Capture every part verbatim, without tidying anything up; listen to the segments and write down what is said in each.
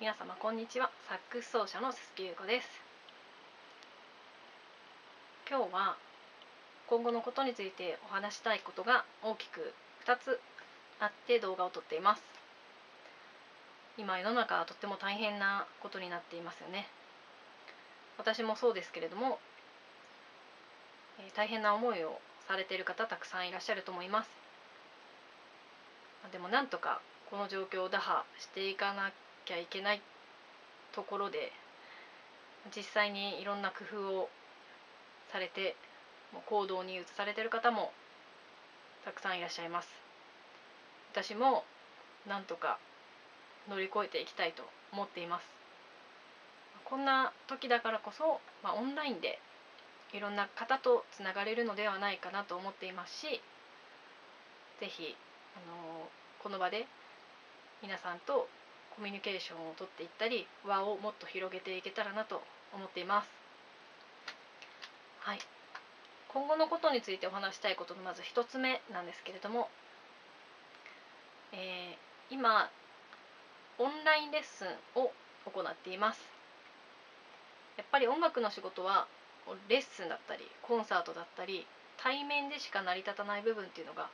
皆様こんにちは、サックス奏者の鈴木優子です。今日は今後のことについてお話したいことが大きくふたつあって動画を撮っています。今世の中はとっても大変なことになっていますよね。私もそうですけれども、大変な思いをされている方たくさんいらっしゃると思います。でもなんとかこの状況を打破していかなきゃいけないところで、実際にいろんな工夫をされて行動に移されている方もたくさんいらっしゃいます。私もなんとか乗り越えていきたいと思っています。こんな時だからこそ、まあ、オンラインでいろんな方とつながれるのではないかなと思っていますし、ぜひあのこの場で皆さんとコミュニケーションをとっていったり、輪をもっと広げていけたらなと思っています。はい、今後のことについてお話したいことのまずひとつめなんですけれども、えー、今オンラインレッスンを行っています。やっぱり音楽の仕事はレッスンだったりコンサートだったり対面でしか成り立たない部分っていうのが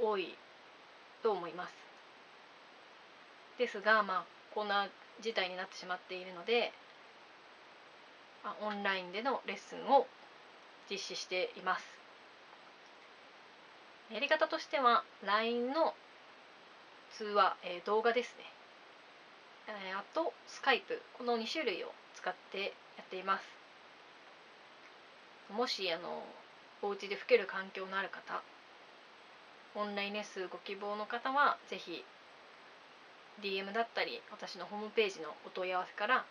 多いと思います。ですが、まあ、こんな事態になってしまっているので、オンラインでのレッスンを実施しています。やり方としては ライン の通話、えー、動画ですね、えー、あと スカイプ、このにしゅるいを使ってやっています。もしあのお家で吹ける環境のある方、オンラインレッスンご希望の方はぜひ ディーエム だったり私のホームページのお問い合わせから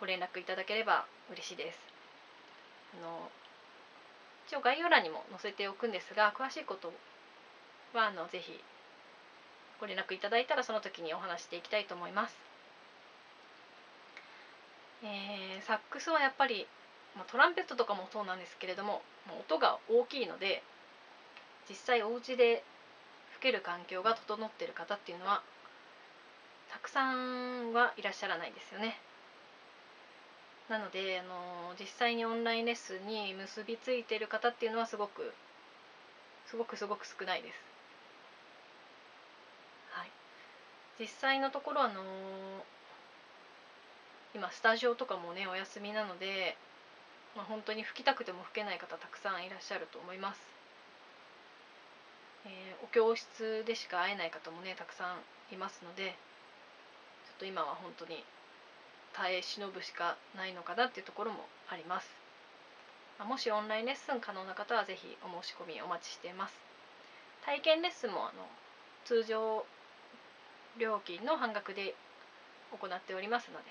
ご連絡いただければ嬉しいです。あの一応概要欄にも載せておくんですが、詳しいことはあのぜひご連絡いただいたらその時にお話していきたいと思います。えー、サックスはやっぱりトランペットとかもそうなんですけれども、音が大きいので実際お家で吹ける環境が整っている方っていうのはたくさんはいらっしゃらないですよね。なのであの実際にオンラインレッスンに結びついている方っていうのはすごくすごくすごく少ないです。はい、実際のところあの今スタジオとかもねお休みなので、まあ、本当に吹きたくても吹けない方たくさんいらっしゃると思います。えー、お教室でしか会えない方もねたくさんいますので、ちょっと今は本当に耐え忍ぶしかないのかなっていうところもあります。もしオンラインレッスン可能な方はぜひお申し込みお待ちしています。体験レッスンもあの通常料金の半額で行っておりますので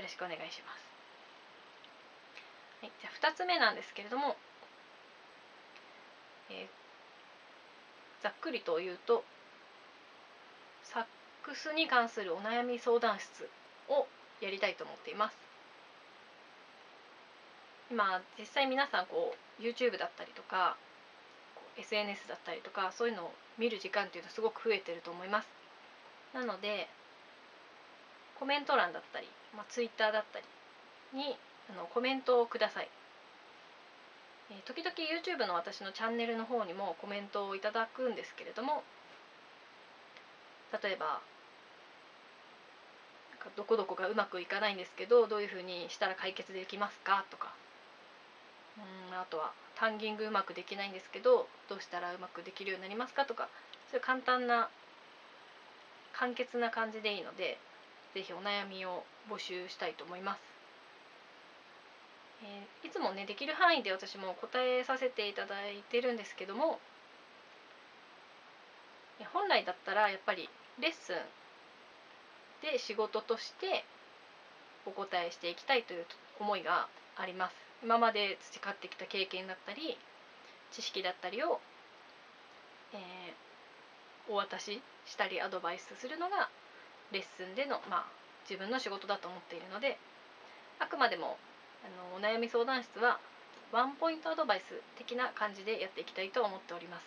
よろしくお願いします。はい、じゃあふたつめなんですけれども、えーざっくりと言うと、サックスに関するお悩み相談室をやりたいと思っています。今実際皆さんこう ユーチューブ だったりとか エスエヌエス だったりとかそういうのを見る時間っていうのすごく増えてると思います。なのでコメント欄だったり、まあ、ツイッター だったりにあのコメントをください。時々 ユーチューブ の私のチャンネルの方にもコメントをいただくんですけれども、例えばなんかどこどこがうまくいかないんですけどどういうふうにしたら解決できますかとか、うんあとはタンギングうまくできないんですけどどうしたらうまくできるようになりますかとか、そういう簡単な簡潔な感じでいいのでぜひお悩みを募集したいと思います。えー、いつもねできる範囲で私も答えさせていただいてるんですけども、本来だったらやっぱりレッスンで仕事としてお答えしていきたいという思いがあります。今まで培ってきた経験だったり知識だったりを、えー、お渡ししたりアドバイスするのがレッスンでの、まあ、自分の仕事だと思っているので、あくまでもあのお悩み相談室はワンポイントアドバイス的な感じでやっていきたいと思っております。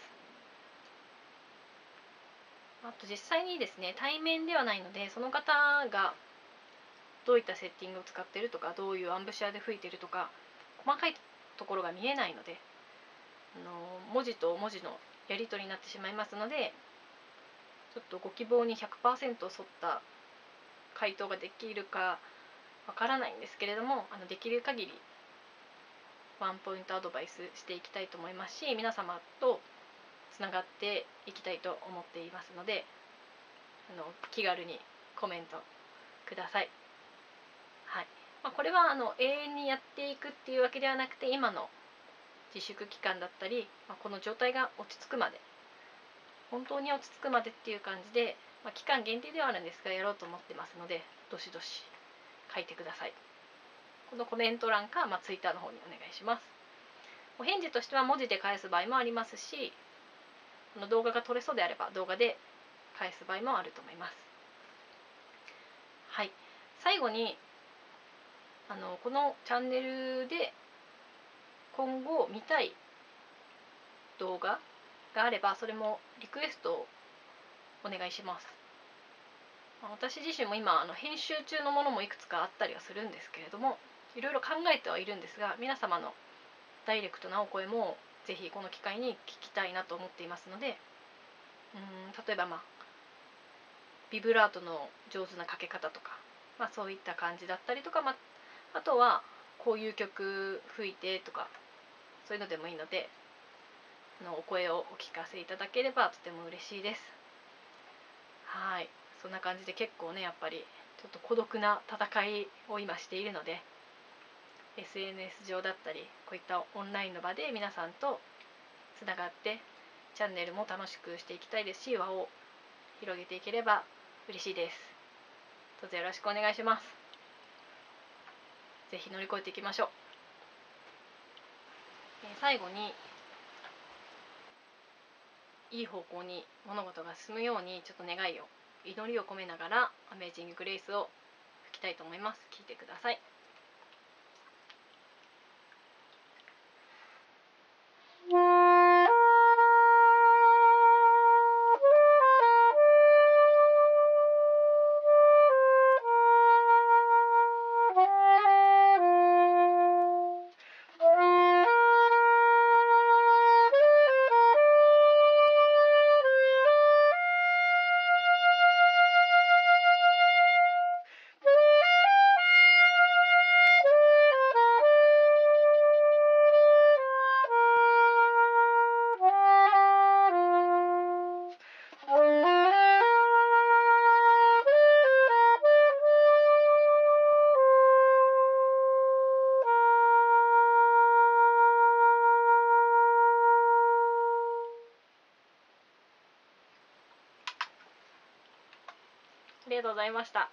あと実際にですね、対面ではないので、その方がどういったセッティングを使ってるとか、どういうアンブシャーで吹いてるとか、細かいところが見えないので、あの文字と文字のやり取りになってしまいますので、ちょっとご希望に ひゃくパーセント 沿った回答ができるかわからないんですけれども、あのできる限りワンポイントアドバイスしていきたいと思いますし、皆様とつながっていきたいと思っていますので、あの気軽にコメントください。はい、まあ、これはあの永遠にやっていくっていうわけではなくて、今の自粛期間だったり、まあ、この状態が落ち着くまで、本当に落ち着くまでっていう感じで、まあ、期間限定ではあるんですが、やろうと思ってますので、どしどし書いてください。このコメント欄か、まあ、Twitter の方にお願いします。お返事としては文字で返す場合もありますし、この動画が撮れそうであれば動画で返す場合もあると思います。はい、最後にあのこのチャンネルで今後見たい動画があれば、それもリクエストをお願いします。私自身も今あの編集中のものもいくつかあったりはするんですけれども、いろいろ考えてはいるんですが、皆様のダイレクトなお声もぜひこの機会に聞きたいなと思っていますので、うーん例えば、まあ、ビブラートの上手なかけ方とか、まあ、そういった感じだったりとか、まあ、あとはこういう曲吹いてとか、そういうのでもいいので、あのお声をお聞かせいただければとても嬉しいです。はい、そんな感じで結構ね、やっぱりちょっと孤独な戦いを今しているので、 エスエヌエス 上だったり、こういったオンラインの場で皆さんとつながって、チャンネルも楽しくしていきたいですし、輪を広げていければ嬉しいです。どうぞよろしくお願いします。ぜひ乗り越えていきましょう。え最後に、いい方向に物事が進むように、ちょっと願いを、祈りを込めながら「アメージング・グレイス」を吹きたいと思います。聴いてください。ありがとうございました。